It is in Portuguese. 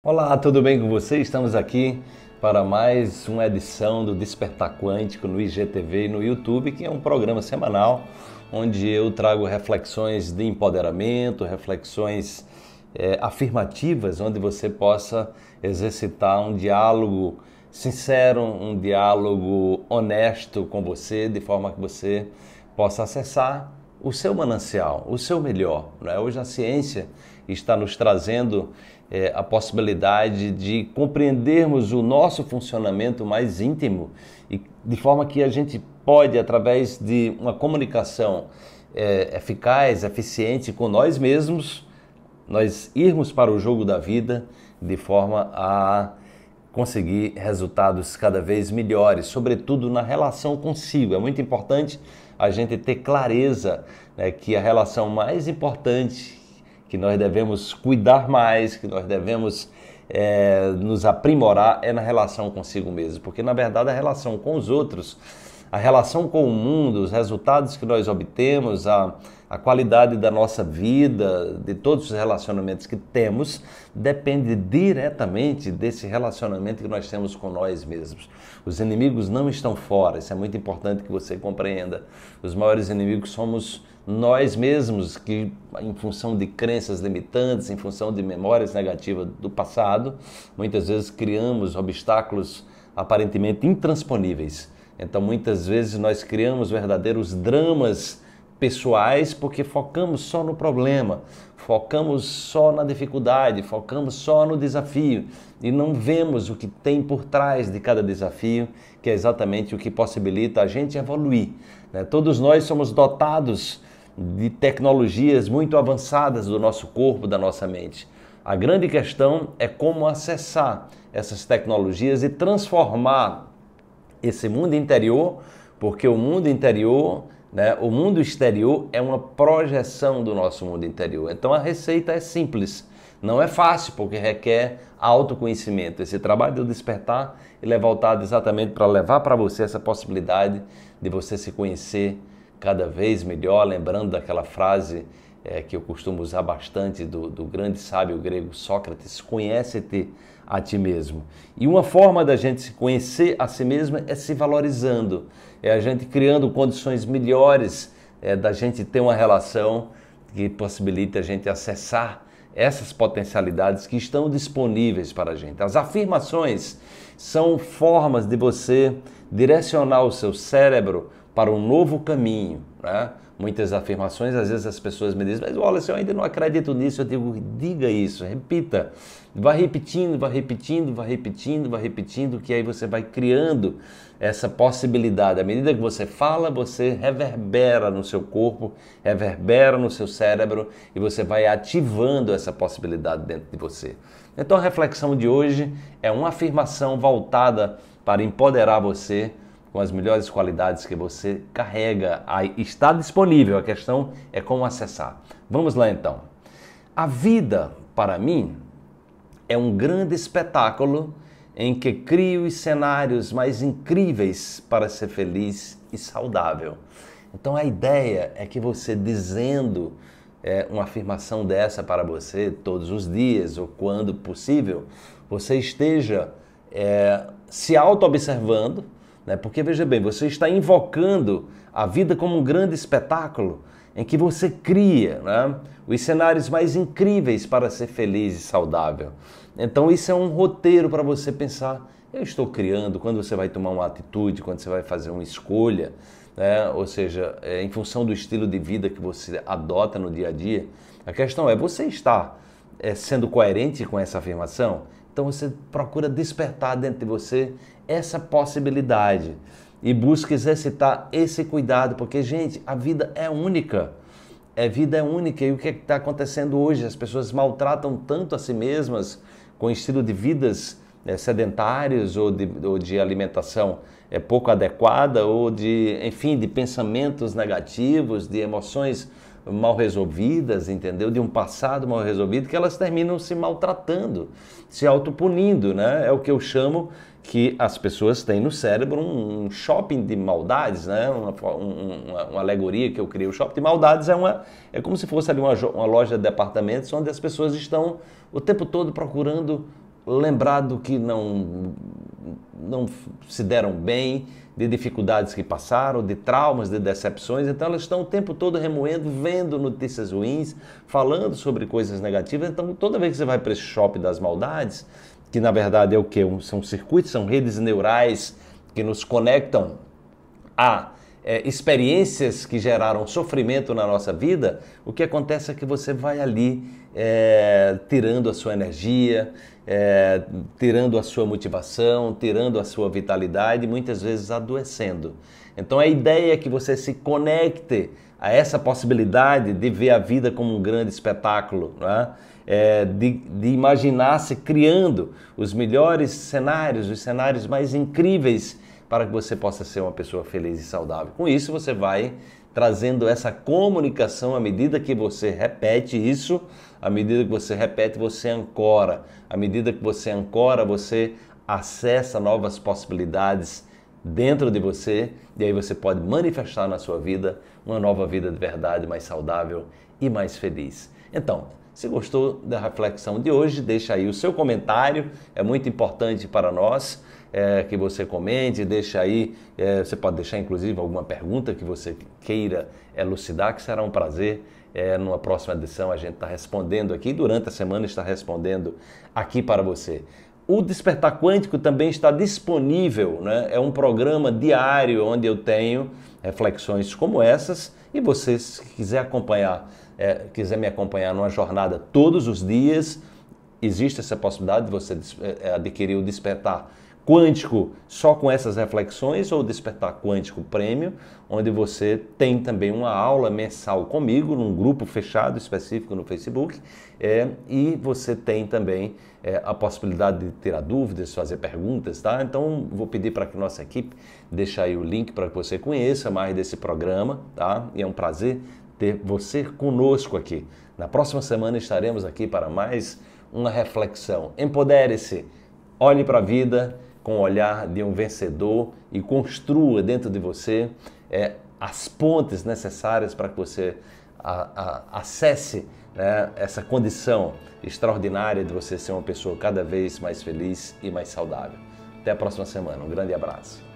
Olá, tudo bem com vocês? Estamos aqui para mais uma edição do Despertar Quântico no IGTV e no YouTube, que é um programa semanal onde eu trago reflexões de empoderamento, reflexões afirmativas, onde você possa exercitar um diálogo sincero, um diálogo honesto com você, de forma que você possa acessar o seu manancial, o seu melhor, né? Hoje a ciência está nos trazendo a possibilidade de compreendermos o nosso funcionamento mais íntimo, e de forma que a gente pode, através de uma comunicação eficaz, eficiente com nós mesmos, nós irmos para o jogo da vida de forma a conseguir resultados cada vez melhores, sobretudo na relação consigo. É muito importante a gente ter clareza, né, que a relação mais importante, que nós devemos cuidar mais, que nós devemos nos aprimorar, é na relação consigo mesmo. Porque, na verdade, a relação com os outros, a relação com o mundo, os resultados que nós obtemos, a qualidade da nossa vida, de todos os relacionamentos que temos, depende diretamente desse relacionamento que nós temos com nós mesmos. Os inimigos não estão fora, isso é muito importante que você compreenda. Os maiores inimigos somos nós mesmos, que em função de crenças limitantes, em função de memórias negativas do passado, muitas vezes criamos obstáculos aparentemente intransponíveis. Então, muitas vezes, nós criamos verdadeiros dramas pessoais porque focamos só no problema, focamos só na dificuldade, focamos só no desafio e não vemos o que tem por trás de cada desafio, que é exatamente o que possibilita a gente evoluir, né? Todos nós somos dotados de tecnologias muito avançadas do nosso corpo, da nossa mente. A grande questão é como acessar essas tecnologias e transformar esse mundo interior, porque o mundo interior, né, o mundo exterior é uma projeção do nosso mundo interior. Então a receita é simples, não é fácil, porque requer autoconhecimento. Esse trabalho de despertar, ele é voltado exatamente para levar para você essa possibilidade de você se conhecer cada vez melhor, lembrando daquela frase que eu costumo usar bastante do grande sábio grego Sócrates: conhece-te a ti mesmo. E uma forma da gente se conhecer a si mesmo é se valorizando, é a gente criando condições melhores, da gente ter uma relação que possibilite a gente acessar essas potencialidades que estão disponíveis para a gente. As afirmações são formas de você direcionar o seu cérebro para um novo caminho, né? Muitas afirmações, às vezes as pessoas me dizem: mas Wallace, eu ainda não acredito nisso. Eu digo: diga isso, repita, vai repetindo, vai repetindo, vai repetindo, vai repetindo, que aí você vai criando essa possibilidade. À medida que você fala, você reverbera no seu corpo, reverbera no seu cérebro e você vai ativando essa possibilidade dentro de você. Então a reflexão de hoje é uma afirmação voltada para empoderar você com as melhores qualidades que você carrega. Aí está disponível, a questão é como acessar. Vamos lá então. A vida, para mim, é um grande espetáculo em que crio os cenários mais incríveis para ser feliz e saudável. Então a ideia é que você, dizendo uma afirmação dessa para você todos os dias ou quando possível, você esteja se auto-observando, porque, veja bem, você está invocando a vida como um grande espetáculo em que você cria, né, os cenários mais incríveis para ser feliz e saudável. Então isso é um roteiro para você pensar: eu estou criando. Quando você vai tomar uma atitude, quando você vai fazer uma escolha, né, ou seja, em função do estilo de vida que você adota no dia a dia, a questão é: você está sendo coerente com essa afirmação? Então você procura despertar dentro de você essa possibilidade e busca exercitar esse cuidado, porque, gente, a vida é única. E o que está acontecendo hoje? As pessoas maltratam tanto a si mesmas com estilo de vidas sedentários, ou de alimentação pouco adequada, ou de, enfim, de pensamentos negativos, de emoções mal resolvidas, entendeu? De um passado mal resolvido, que elas terminam se maltratando, se autopunindo, né? É o que eu chamo que as pessoas têm no cérebro um shopping de maldades, né? Uma alegoria que eu criei. O shopping de maldades é como se fosse ali uma loja de departamentos, onde as pessoas estão o tempo todo procurando lembrado que não se deram bem, de dificuldades que passaram, de traumas, de decepções. Então elas estão o tempo todo remoendo, vendo notícias ruins, falando sobre coisas negativas. Então toda vez que você vai para esse shopping das maldades, que na verdade é o quê? São circuitos, são redes neurais que nos conectam a experiências que geraram sofrimento na nossa vida. O que acontece é que você vai ali tirando a sua energia, tirando a sua motivação, tirando a sua vitalidade, muitas vezes adoecendo. Então a ideia é que você se conecte a essa possibilidade de ver a vida como um grande espetáculo, né? De imaginar-se criando os melhores cenários, os cenários mais incríveis, para que você possa ser uma pessoa feliz e saudável. Com isso você vai trazendo essa comunicação. À medida que você repete isso, à medida que você repete, você ancora. À medida que você ancora, você acessa novas possibilidades dentro de você, e aí você pode manifestar na sua vida uma nova vida de verdade, mais saudável e mais feliz. Então, se gostou da reflexão de hoje, deixa aí o seu comentário, é muito importante para nós que você comente, deixa aí, você pode deixar inclusive alguma pergunta que você queira elucidar, que será um prazer, numa próxima edição a gente está respondendo aqui, durante a semana está respondendo aqui para você. O Despertar Quântico também está disponível, né? É um programa diário onde eu tenho reflexões como essas, e você, se quiser acompanhar, quiser me acompanhar numa jornada todos os dias, existe essa possibilidade de você adquirir o Despertar Quântico só com essas reflexões, ou Despertar Quântico Prêmio, onde você tem também uma aula mensal comigo, num grupo fechado específico no Facebook, e você tem também a possibilidade de tirar dúvidas, fazer perguntas, tá? Então, vou pedir para que nossa equipe deixe aí o link para que você conheça mais desse programa, tá? E é um prazer ter você conosco aqui. Na próxima semana estaremos aqui para mais uma reflexão. Empodere-se, olhe para a vida com o olhar de um vencedor e construa dentro de você as pontes necessárias para que você acesse, né, essa condição extraordinária de você ser uma pessoa cada vez mais feliz e mais saudável. Até a próxima semana. Um grande abraço.